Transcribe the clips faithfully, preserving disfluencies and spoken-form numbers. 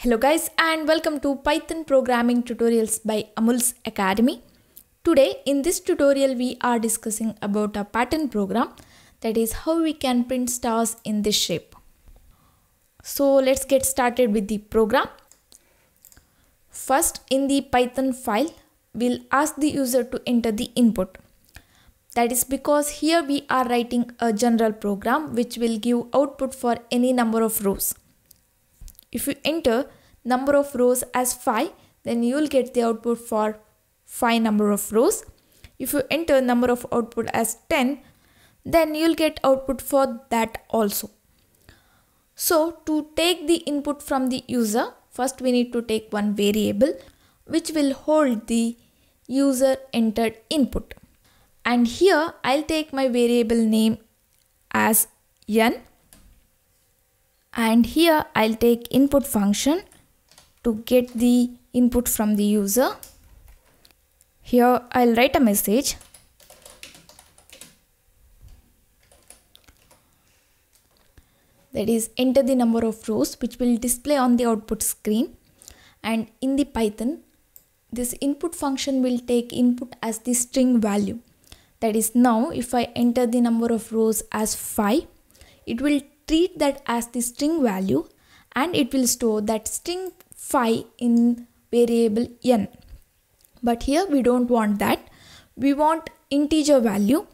Hello guys and welcome to Python programming tutorials by Amulya's Academy. Today in this tutorial we are discussing about a pattern program, that is how we can print stars in this shape. So let's get started with the program. First, in the Python file we'll ask the user to enter the input. That is because here we are writing a general program which will give output for any number of rows. If you enter number of rows as five, then you will get the output for five number of rows. If you enter number of output as ten, then you will get output for that also. So to take the input from the user, first we need to take one variable which will hold the user entered input. And here I'll take my variable name as n. And here I'll take input function to get the input from the user. Here I'll write a message. That is, enter the number of rows, which will display on the output screen. And in the Python, this input function will take input as the string value. That is, now if I enter the number of rows as five, it will treat that as the string value and it will store that string five in variable n. But here we don't want that. We want integer value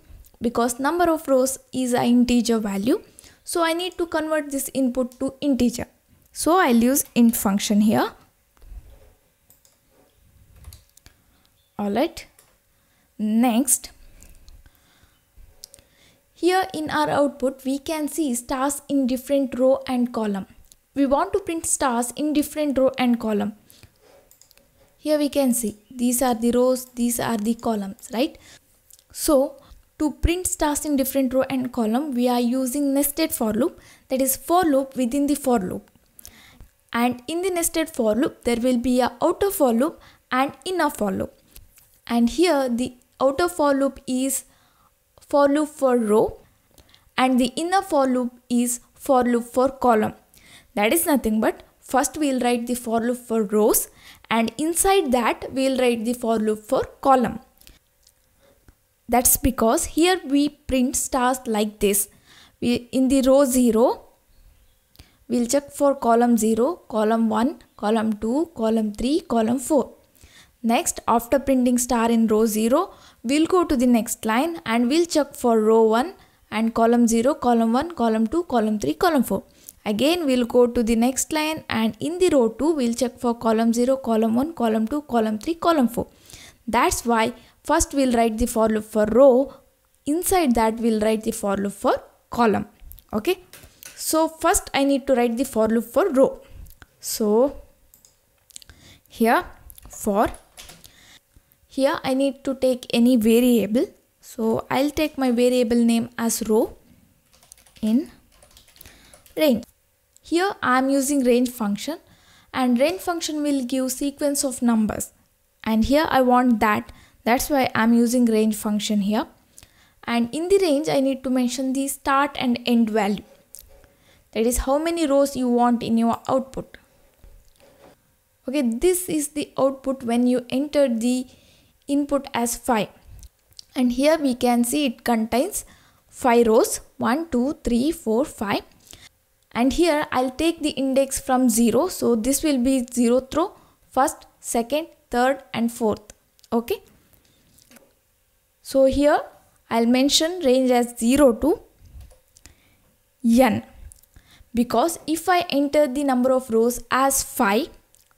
because number of rows is an integer value. So I need to convert this input to integer. So I'll use int function here. Alright. Next. Here in our output, we can see stars in different row and column. We want to print stars in different row and column. Here we can see these are the rows, these are the columns, right? So to print stars in different row and column, we are using nested for loop, that is for loop within the for loop. And in the nested for loop, there will be a outer for loop and inner for loop. And here the outer for loop is for loop for row and the inner for loop is for loop for column. That is nothing but first we will write the for loop for rows and inside that we will write the for loop for column. That's because here we print stars like this. We, in the row zero, we will check for column zero, column one, column two, column three, column four. Next, after printing star in row zero, we'll go to the next line and we'll check for row one and column zero, column one, column two, column three, column four. Again, we'll go to the next line and in the row two, we'll check for column zero, column one, column two, column three, column four. That's why first we'll write the for loop for row. Inside that, we'll write the for loop for column. Okay. So first I need to write the for loop for row. So here for Here I need to take any variable. So I'll take my variable name as row in range. Here I'm using range function and range function will give sequence of numbers. And here I want that. That's why I'm using range function here. And in the range I need to mention the start and end value. That is how many rows you want in your output. Okay, this is the output when you enter the input as five, and here we can see it contains five rows, one two three four five, and here I'll take the index from zero, so this will be zeroth row, first, second, third and fourth. Okay, so here I'll mention range as zero to n because if I enter the number of rows as five,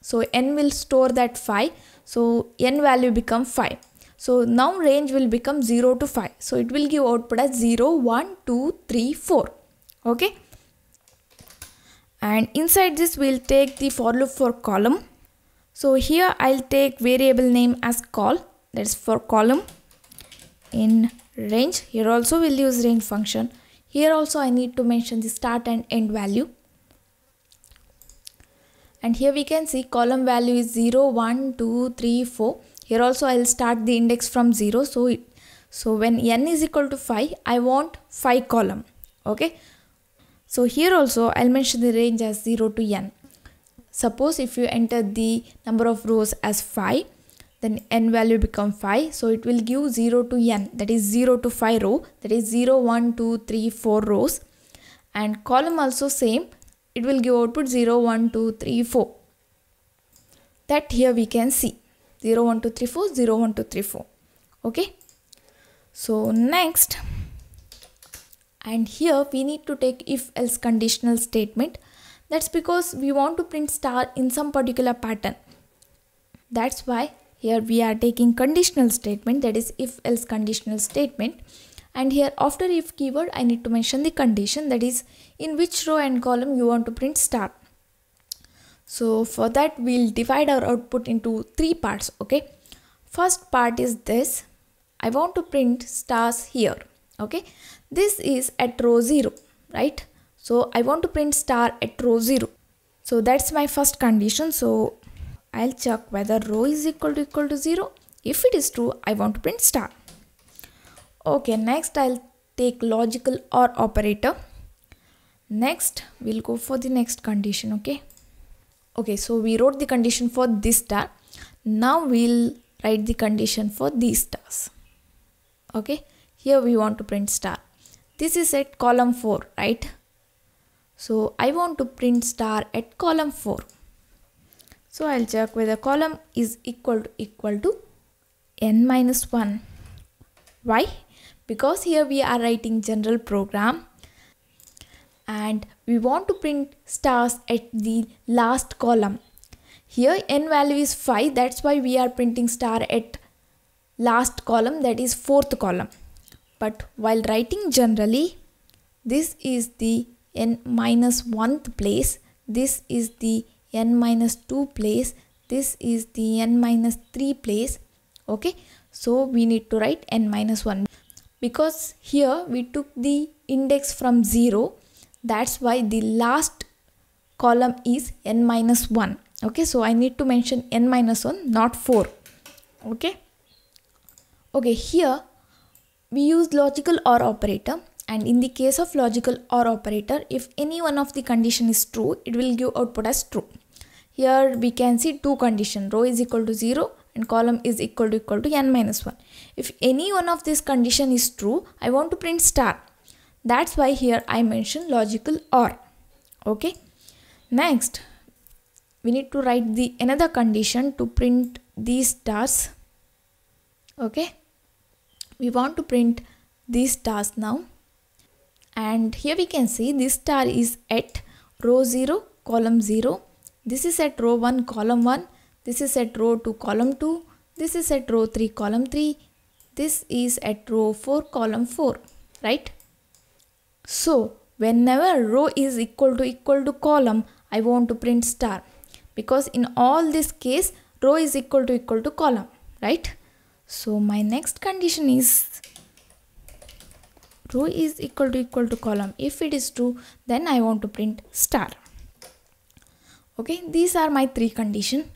so n will store that five. So n value become five. So now range will become zero to five. So it will give output as zero, one, two, three, four. Okay. And inside this we'll take the for loop for column. So here I'll take variable name as col. That's for column in range. Here also we'll use range function. Here also I need to mention the start and end value. And here we can see column value is zero, one, two, three, four. Here also I will start the index from zero. So, it, so when n is equal to five, I want five column. Okay. So here also I will mention the range as zero to n. Suppose if you enter the number of rows as five, then n value become five, so it will give zero to n, that is zero to five row, that is zero, one, two, three, four rows. And column also same, it will give output zero, one, two, three, four. That here we can see zero, one, two, three, four, zero, one, two, three, four. Okay. So next, and here we need to take if else conditional statement. That's because we want to print star in some particular pattern. That's why here we are taking conditional statement, that is if else conditional statement. And here after if keyword, I need to mention the condition, that is in which row and column you want to print star. So for that we'll divide our output into three parts. Okay. First part is this. I want to print stars here. Okay. This is at row zero, right? So I want to print star at row zero. So that's my first condition. So I'll check whether row is equal to equal to zero. If it is true, I want to print star. Okay, next I'll take logical or operator. Next we'll go for the next condition. Okay. Okay, so we wrote the condition for this star. Now we'll write the condition for these stars. Okay, here we want to print star. This is at column four, right? So I want to print star at column four. So I'll check whether column is equal to equal to n minus one. Why? Because here we are writing general program and we want to print stars at the last column. Here n value is five, that's why we are printing star at last column, that is fourth column. But while writing generally, this is the n minus one th place, this is the n minus two place, this is the n minus three place. Okay, so we need to write n minus one because here we took the index from zero. That's why the last column is n minus one. Okay, so I need to mention n minus one, not four. Okay. Okay, here we use logical or operator. And in the case of logical or operator, if any one of the condition is true, it will give output as true. Here we can see two condition, row is equal to zero and column is equal to equal to n minus one. If any one of this condition is true, I want to print star. That's why here I mention logical or. Okay. Next, we need to write the another condition to print these stars. Okay. We want to print these stars now. And here we can see this star is at row zero, column zero. This is at row one, column one. This is at row two, column two. This is at row three, column three. This is at row four, column four, right? So whenever row is equal to equal to column, I want to print star because in all this case, row is equal to equal to column, right? So my next condition is row is equal to equal to column. If it is true, then I want to print star. Okay, these are my three condition.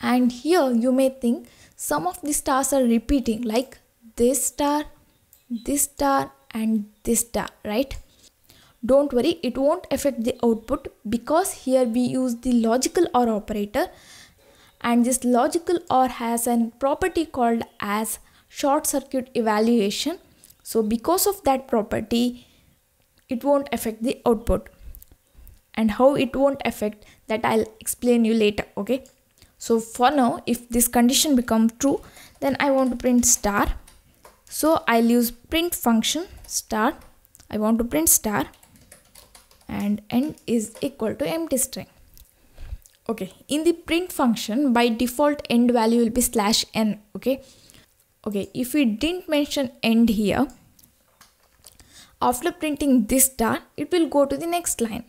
And here you may think some of the stars are repeating, like this star, this star and this star, right? Don't worry, it won't affect the output because here we use the logical or operator, and this logical or has a property called as short circuit evaluation. So because of that property, it won't affect the output, and how it won't affect that I'll explain you later. Okay. So for now, if this condition becomes true, then I want to print star. So I'll use print function star. I want to print star and n is equal to empty string. Okay. In the print function, by default end value will be slash n. Okay. Okay, if we didn't mention end here, after printing this star, it will go to the next line.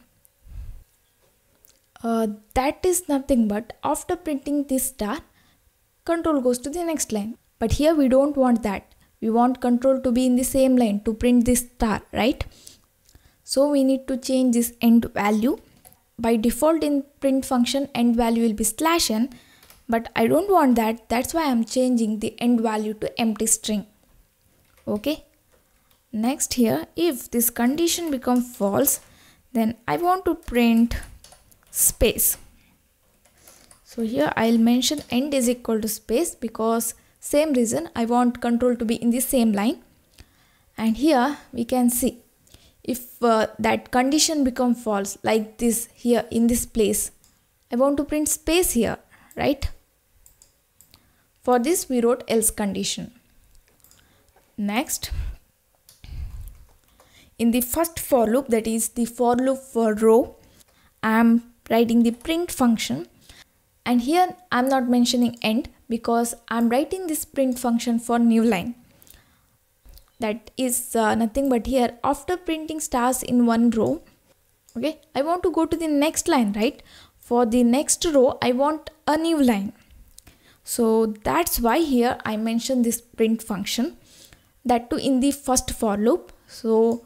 Uh, that is nothing but after printing this star, control goes to the next line. But here we don't want that. We want control to be in the same line to print this star, right? So we need to change this end value. By default in print function, end value will be slash n. But I don't want that. That's why I'm changing the end value to empty string. Okay. Next here, if this condition becomes false, then I want to print space. So here I'll mention end is equal to space because same reason I want control to be in the same line. And here we can see if uh, that condition become false like this here in this place, I want to print space here, right? For this we wrote else condition. Next, in the first for loop, that is the for loop for row, I am writing the print function, and here I am not mentioning end because I am writing this print function for new line. That is uh, nothing but here after printing stars in one row, okay, I want to go to the next line, right? For the next row I want a new line. So that's why here I mentioned this print function, that too in the first for loop. So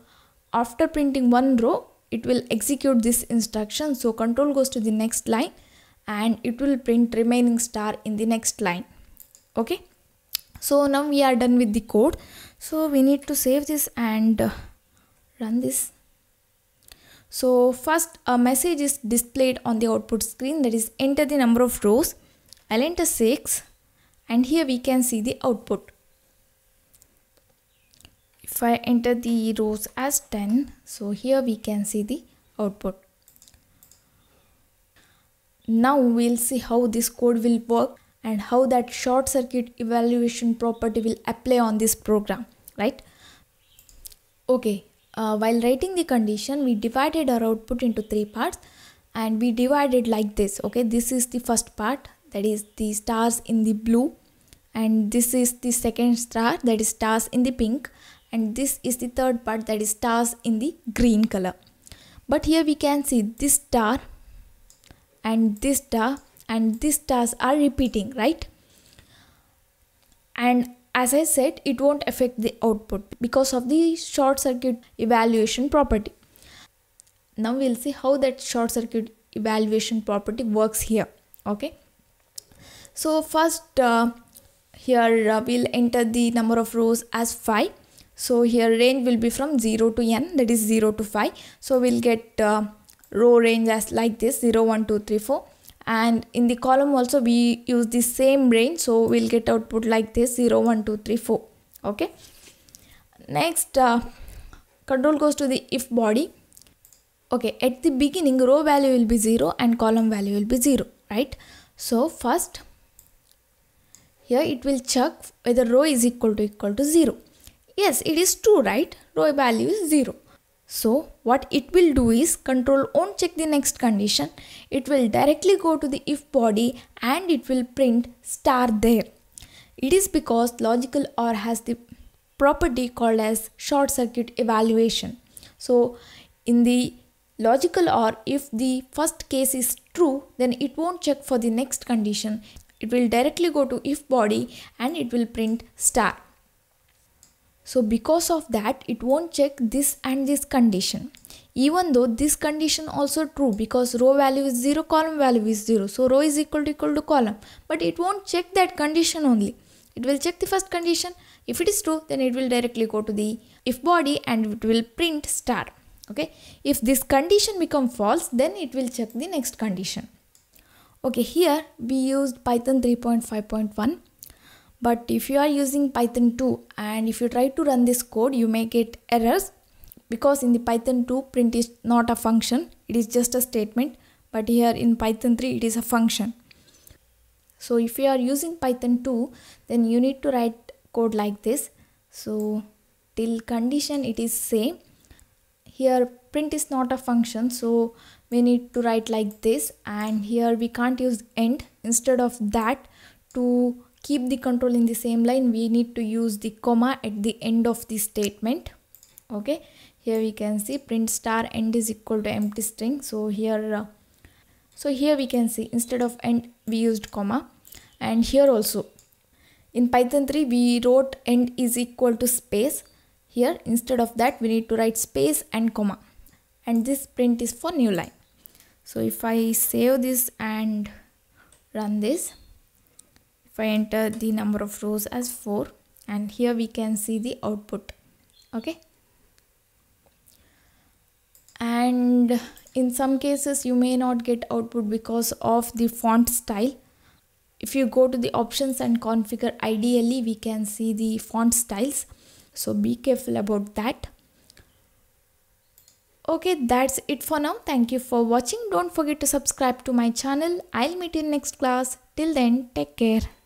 after printing one row it will execute this instruction. So control goes to the next line and it will print remaining star in the next line. Okay, so now we are done with the code. So we need to save this and uh, run this. So first a message is displayed on the output screen, that is enter the number of rows. I'll enter six and here we can see the output. If I enter the rows as ten, so here we can see the output. Now we'll see how this code will work and how that short circuit evaluation property will apply on this program, right? Okay, uh, while writing the condition, we divided our output into three parts and we divided like this, okay? This is the first part, that is the stars in the blue, and this is the second star, that is stars in the pink, and this is the third part, that is stars in the green color. But here we can see this star and this star and these stars are repeating, right? And as I said, it won't affect the output because of the short circuit evaluation property. Now we'll see how that short circuit evaluation property works here, okay? So first uh, here uh, we'll enter the number of rows as five. So here range will be from zero to n, that is zero to five. So we'll get uh, row range as like this, zero, one, two, three, four. And in the column also we use the same range, so we'll get output like this, zero, one, two, three, four. Okay, next uh, control goes to the if body. Okay, at the beginning row value will be zero and column value will be zero, right? So first here it will check whether row is equal to equal to zero. Yes, it is true, right? Row value is zero. So what it will do is, control won't check the next condition. It will directly go to the if body and it will print star there. It is because logical OR has the property called as short circuit evaluation. So in the logical OR, if the first case is true, then it won't check for the next condition. It will directly go to if body and it will print star. So because of that, it won't check this and this condition, even though this condition also true because row value is zero, column value is zero. So row is equal to equal to column, but it won't check that condition only. It will check the first condition. If it is true, then it will directly go to the if body and it will print star. Okay. If this condition become false, then it will check the next condition. Okay. Here we used Python three point five point one. But if you are using Python two and if you try to run this code, you may get errors because in the Python two print is not a function, it is just a statement, but here in Python three it is a function. So if you are using Python two, then you need to write code like this. So till condition it is same. Here print is not a function, so we need to write like this, and here we can't use end. Instead of that, to keep the control in the same line, we need to use the comma at the end of the statement. Okay, here we can see print star end is equal to empty string. So here uh, so here we can see instead of end we used comma, and here also in Python three we wrote end is equal to space. Here instead of that we need to write space and comma, and this print is for new line. So if I save this and run this, if I enter the number of rows as four, and here we can see the output. Okay, and in some cases you may not get output because of the font style. If you go to the options and configure, ideally we can see the font styles. So be careful about that. Okay, that's it for now. Thank you for watching. Don't forget to subscribe to my channel. I'll meet you in next class. Till then, take care.